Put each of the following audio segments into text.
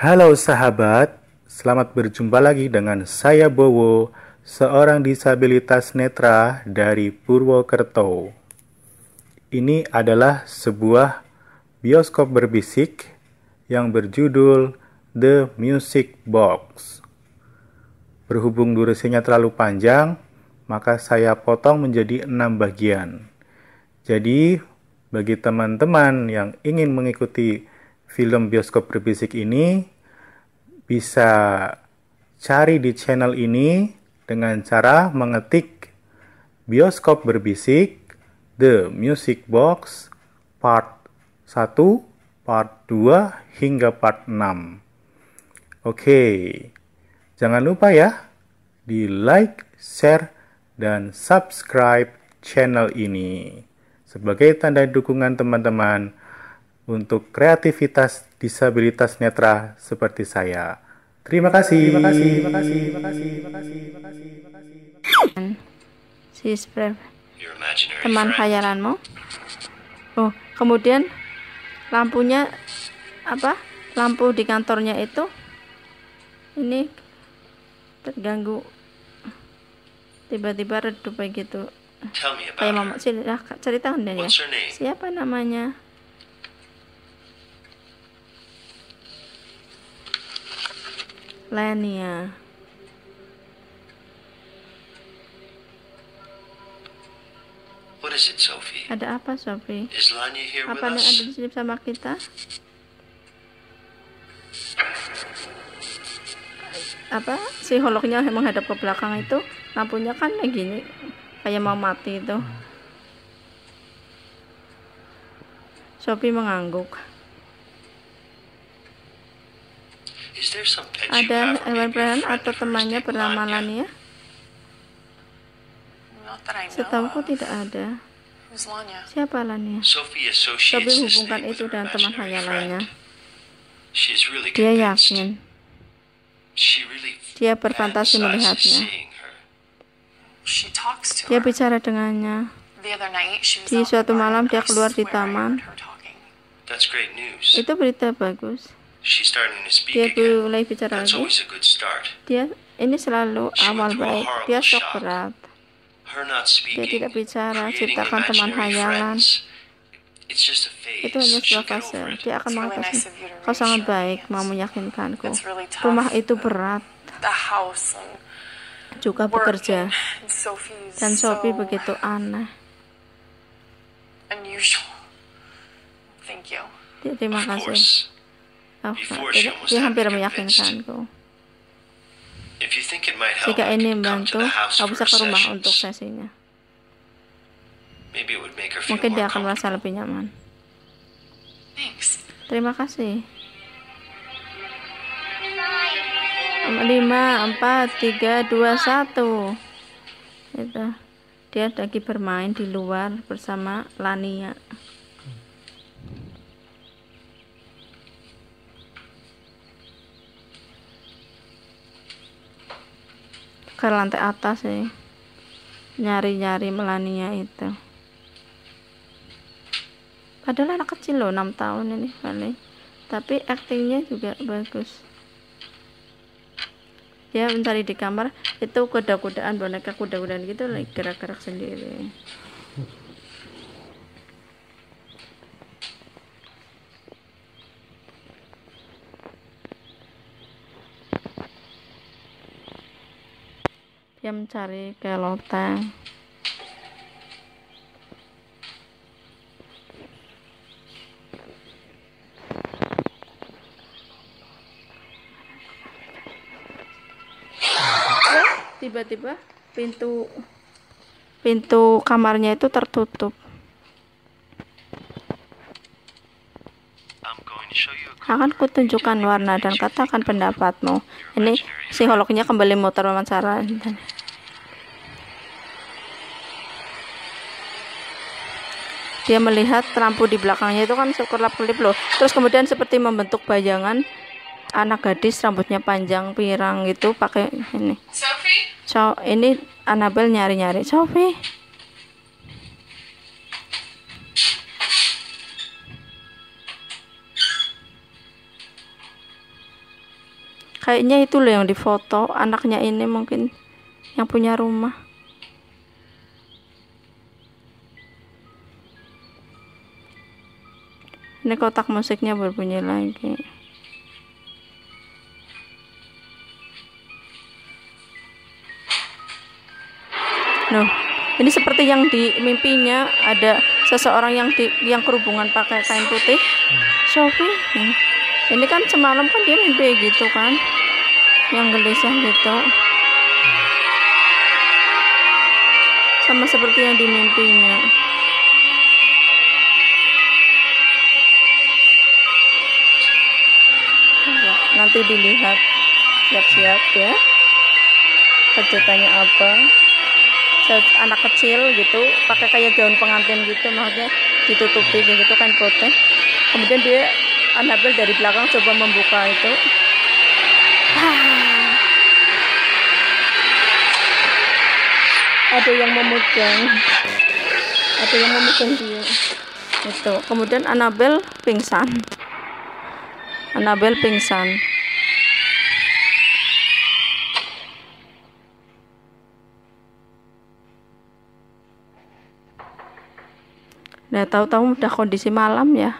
Halo sahabat, selamat berjumpa lagi dengan saya Bowo, seorang disabilitas netra dari Purwokerto. Ini adalah sebuah bioskop berbisik yang berjudul The Music Box. Berhubung durasinya terlalu panjang, maka saya potong menjadi 6 bagian. Jadi, bagi teman-teman yang ingin mengikuti film Bioskop Berbisik ini, bisa cari di channel ini dengan cara mengetik Bioskop Berbisik The Music Box Part 1, Part 2, hingga Part 6. Oke, jangan lupa ya, di like, share, dan subscribe channel ini sebagai tanda dukungan teman-teman untuk kreativitas disabilitas netra seperti saya. Terima kasih. Teman khayalanmu. Oh, kemudian lampunya apa? Lampu di kantornya itu ini terganggu. Tiba-tiba redup begitu. Kayak mama, silahkan ceritakan deh ya. Siapa namanya? Lania. What is it, Sophie? Ada apa, Sophie? Is Lania here with us? Ada di sini sama kita? Apa si holoknya yang menghadap ke belakang itu, lampunya kan kayak gini, kayak mau mati itu. Sophie mengangguk. Ada hewan atau temannya bernama Lania? Setahuku tidak ada. Siapa Lania? Sophie hubungkan itu dengan teman hayalannya. Dia yakin. Dia berfantasi melihatnya. Dia bicara dengannya. Di suatu malam dia keluar di taman. Itu berita bagus. Dia mulai bicara lagi. Ini selalu awal baik. Dia shock berat. Dia tidak bicara, ciptakan teman hayalan. Itu hanya sebuah fase. Dia akan mengatasi. Kau sangat baik, mau meyakinkanku. Rumah itu berat. Juga bekerja. Dan Sophie begitu aneh. Terima kasih. Dia hampir meyakinkanku. Jika ini membantu, kau bisa ke rumah untuk sesinya. Mungkin dia akan merasa lebih nyaman. Terima kasih. 5, 4, 3, 2, 1. Itu. Dia lagi bermain di luar bersama Lania. Ke lantai atas sih. Nyari-nyari Melania itu. Padahal anak kecil loh, 6 tahun ini kali. Tapi aktingnya juga bagus. Dia mencari di kamar, itu kuda-kudaan, boneka kuda-kudaan gitu, gerak-gerak sendiri. Dia mencari ke loteng. Tiba-tiba pintu kamarnya itu tertutup. Akan kutunjukkan warna dan katakan pendapatmu. Ini psikolognya kembali muter wawancara. Dia melihat lampu di belakangnya itu kan sekelap-kelip loh. Terus kemudian seperti membentuk bayangan anak gadis rambutnya panjang pirang gitu pakai ini. Sophie. So, ini Annabelle nyari-nyari Sophie. Kayaknya itu loh yang difoto, anaknya ini mungkin yang punya rumah. Ini kotak musiknya berbunyi lagi. Loh, ini seperti yang di mimpinya ada seseorang yang kerubungan pakai kain putih. Sophie. Ini kan semalam kan dia mimpi gitu kan. Yang gelisah gitu. Sama seperti yang di mimpinya. Nanti dilihat, siap-siap ya kejutannya apa. Anak kecil gitu pakai kayak daun pengantin gitu, maksudnya ditutupi gitu kan putih. Kemudian dia Annabelle dari belakang coba membuka itu. Ada yang memegang dia itu. Kemudian Annabelle pingsan. Nah, tahu-tahu udah kondisi malam ya.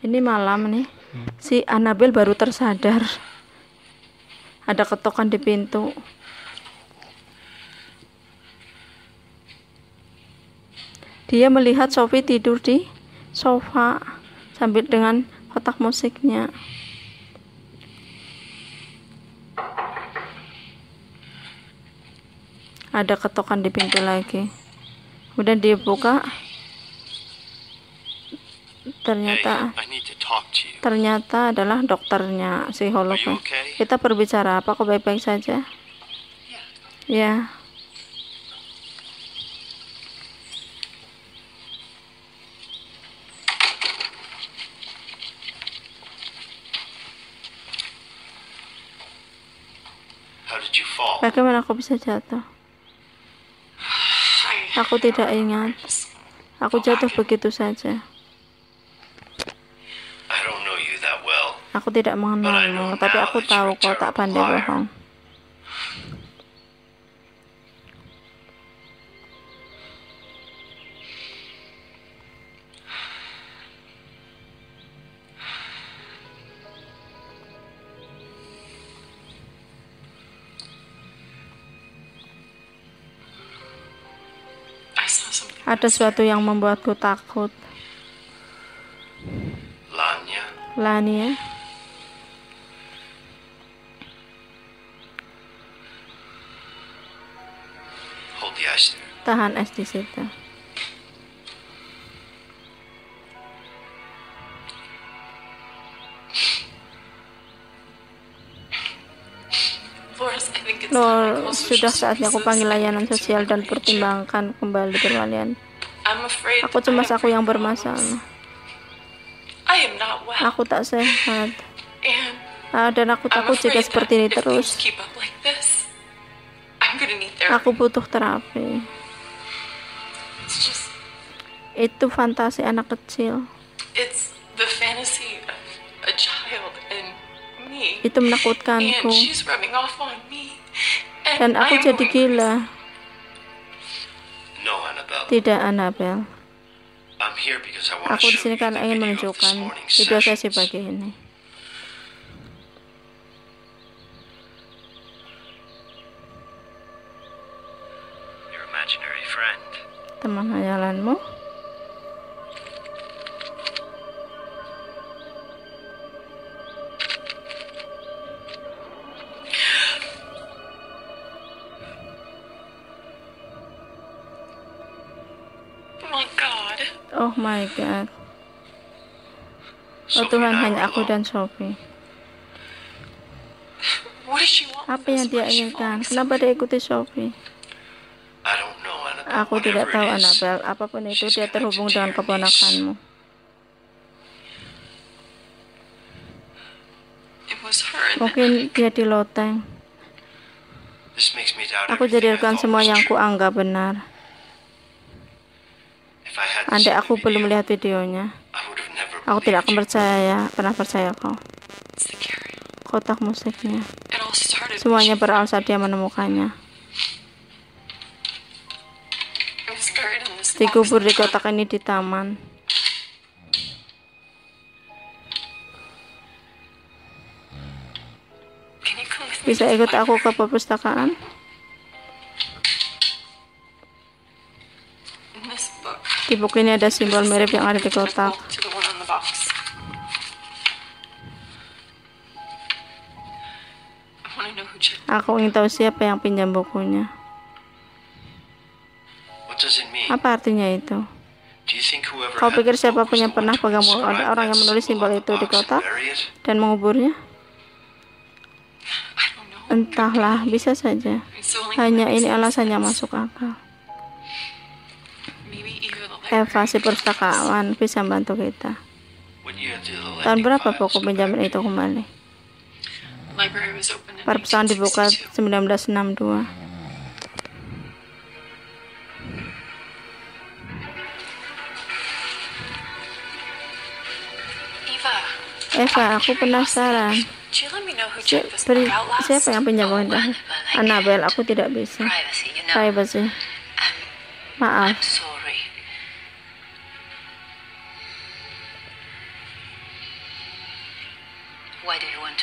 Ini malam nih. Si Annabelle baru tersadar. Ada ketokan di pintu. Dia melihat Sophie tidur di sofa sambil dengan kotak musiknya. Ada ketokan di pintu lagi. Kemudian dia buka. Ternyata adalah dokternya, psikolognya. Kita berbicara, apa kau baik-baik saja? Ya. Bagaimana aku bisa jatuh? Aku tidak ingat. Aku jatuh begitu saja. Aku tidak mengenalmu, tapi aku tahu kau tak pandai bohong. Ada sesuatu yang membuatku takut. Lania. Tahan es di situ. Lord, sudah saatnya aku panggil layanan sosial dan pertimbangkan kembali kalian. Aku cemas aku yang bermasalah. Aku tak sehat. Dan aku takut jika seperti ini terus. Aku butuh terapi. Itu fantasi anak kecil. Itu menakutkanku. Dan aku jadi gila. Tidak, Annabelle. Aku di sini karena ingin menunjukkan video sesi pagi ini. Teman hayalanmu. Oh my God. Oh Tuhan, hanya aku dan Sophie. Apa yang dia inginkan? Kenapa dia ikuti Sophie? Aku tidak tahu, Annabelle. Apapun itu, dia terhubung dengan keponakanmu. Mungkin dia diloteng. Aku jadi ragukan semua yang kuanggap benar. Andai aku belum melihat videonya, aku tidak akan pernah percaya kau. Kotak musiknya. Semuanya berawal saat dia menemukannya. Dikubur di kotak ini di taman. Bisa ikut aku ke perpustakaan? Di buku ini ada simbol mirip yang ada di kotak. Aku ingin tahu siapa yang pinjam bukunya. Apa artinya itu? Kau pikir siapapun yang pernah pegang buku orang yang menulis simbol itu di kotak dan menguburnya? Entahlah, bisa saja. Hanya ini alasannya masuk akal. Eva, si perpustakaan, bisa membantu kita. Tahun berapa buku pinjaman itu kembali? Perpustakaan dibuka 1962. Eva, aku penasaran. Siapa yang pinjam buku itu? Annabelle, aku tidak bisa. Privacy. Maaf.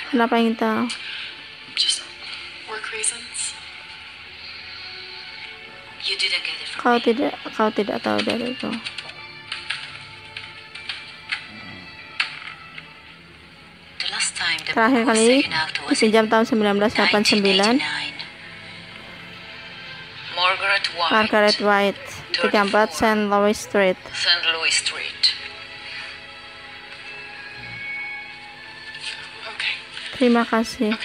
Kenapa ingin tahu? Kau tidak tahu dari itu. Terakhir kali disinjam tahun 1989. Margaret White, 34 Saint Louis Street. Terima kasih.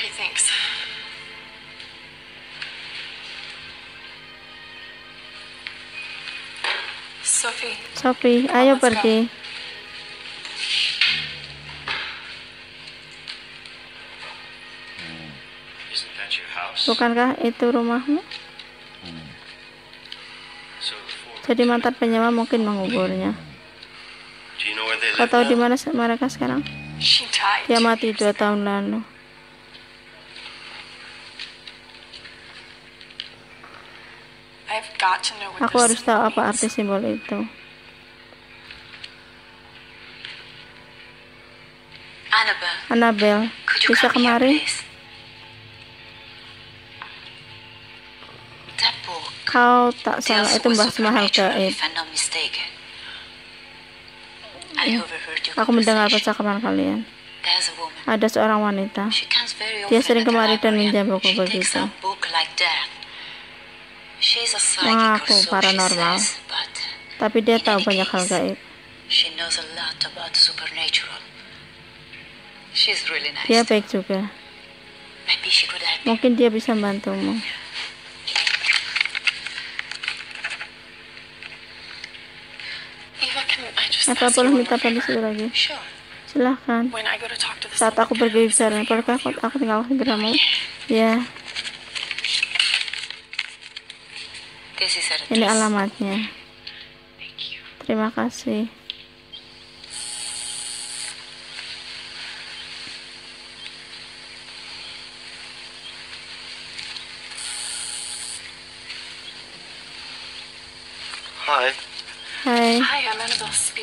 Sophie, ayo pergi. Bukankah itu rumahmu? Jadi mantan penyewa mungkin menguburnya. Kau tahu di mana mereka sekarang? Dia mati 2 tahun lalu. Aku harus tahu apa arti simbol itu. Annabelle, bisa kemari? Kau tak salah, itu mbah semahal gaib. Aku mendengar percakapan kalian. Ada seorang wanita. Dia sering kemari dan minjam buku begitu. Mengaku paranormal, tapi dia tahu banyak hal gaib. Dia baik juga. Mungkin dia bisa membantumu. Apa boleh minta polisi lagi? Silahkan. Saat aku pergi bicara, apakah aku tinggal segeramu? Ya. Ini alamatnya. Terima kasih.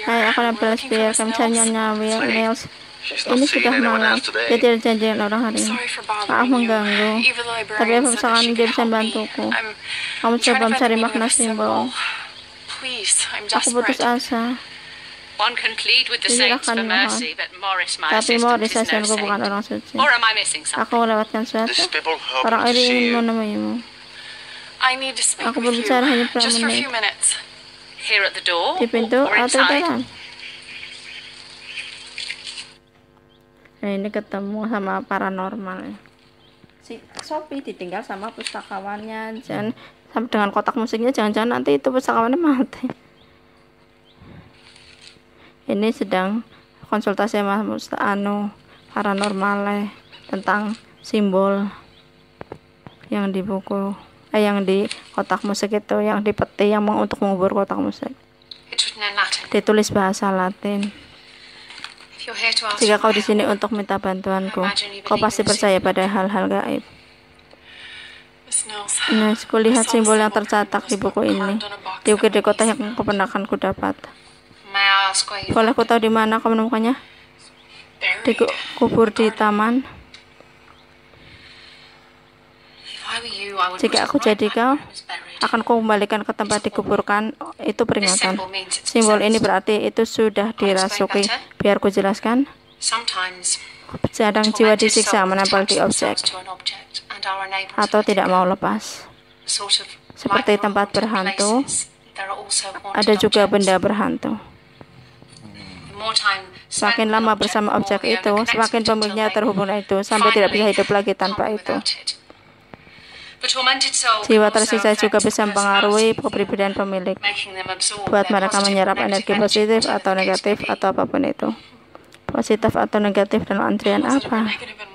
Hai, aku Annabelle Spear. Kami cari Nyonya Nails. Ini sudah malam. Dia tidak janjian orang hari ini. Maaf mengganggu. Tapi apa misalkan dia bisa membantuku? Kamu coba mencari makna simbol. Aku putus asa. Silahkan mohon. Tapi Morris, asianku bukan orang suci. Aku melewatkan suatu. Orang ini ingin menemuimu. Aku berbicara hanya beberapa menit. Di pintu atau dalam. Nah, ini ketemu sama paranormal. Si Sophie ditinggal sama pustakawannya, jangan sampai dengan kotak musiknya, jangan-jangan nanti itu pustakawannya mati. Ini sedang konsultasi sama paranormal tentang simbol yang di buku. Yang di kotak musik itu, yang di peti yang untuk mengubur kotak musik. ditulis bahasa Latin. Jika kau di sini untuk minta bantuanku, kau pasti percaya pada hal-hal gaib. Nah, kulihat simbol yang tercatat di buku ini, diukir di kota yang keponakanku dapat. Boleh ku tahu di mana kau menemukannya? Dikubur di taman. Jika aku jadi kau, akan ku kembalikan ke tempat dikuburkan. Itu peringatan. Simbol ini berarti itu sudah dirasuki. Biar ku jelaskan. Kadang jiwa disiksa menempel di objek atau tidak mau lepas. Seperti tempat berhantu, ada juga benda berhantu. Semakin lama bersama objek itu, semakin pemiliknya terhubung dengan itu, sampai tidak bisa hidup lagi tanpa itu. Jiwa tersisa juga bisa mempengaruhi kepribadian pemilik, buat mereka menyerap energi positif atau negatif atau apapun itu. Positif atau negatif dalam antrian apa?